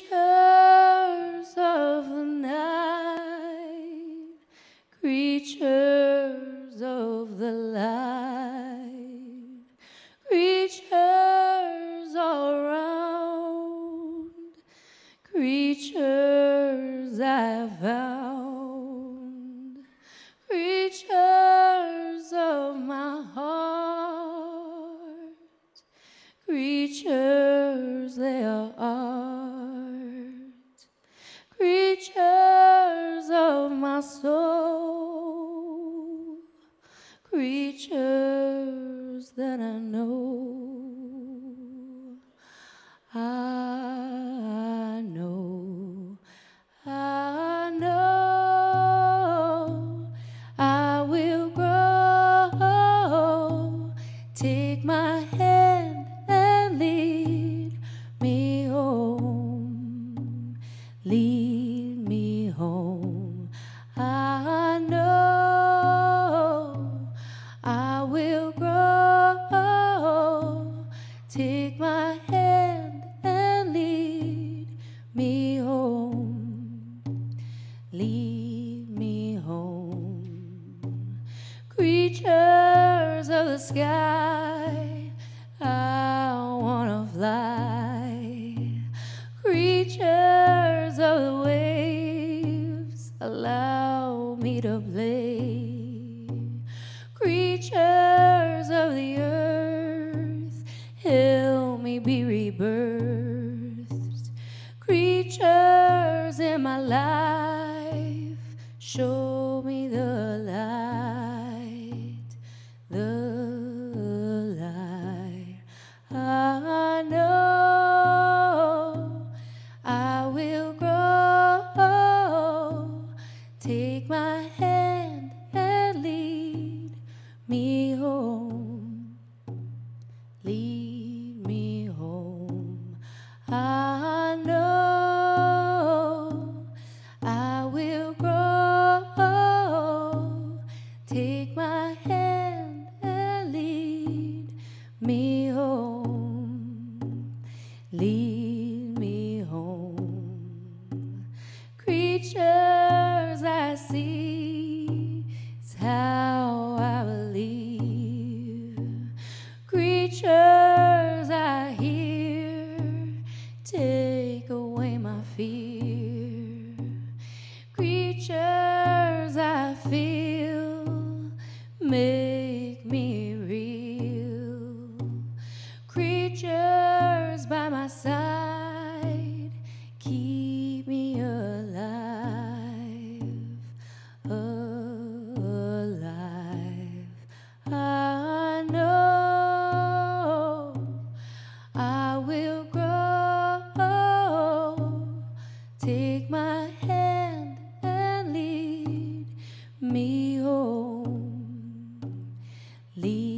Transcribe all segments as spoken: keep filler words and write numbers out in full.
creatures of the night, creatures of the light, creatures all around, creatures I found, creatures of my heart, creatures they are art, creatures of my soul, creatures that I know. I know, I know, I will grow. Take my hand and lead me home, lead me home. I know, I will grow. Take my hand me home, lead me home. Creatures of the sky, I wanna fly. Creatures of the waves, allow me to play. Creatures of the earth, help me be rebirthed. Creatures in my life, show me the light, the light. I know I will grow. Take my hand and lead me home, lead me home. I know me home, lead me home. Creatures I see, it's how I believe. Creatures I hear, take away my fear. Creatures I feel, make me real. Creatures by my side, keep me alive, alive. I know I will grow. Take my hand and lead me home, lead.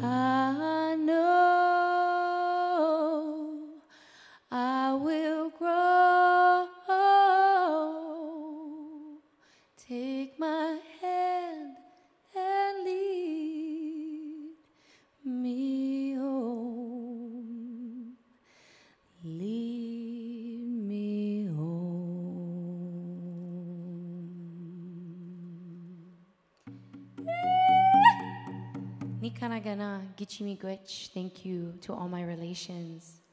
I know I will grow. Take my hand and lead me home, lead me home. Thank you to all my relations.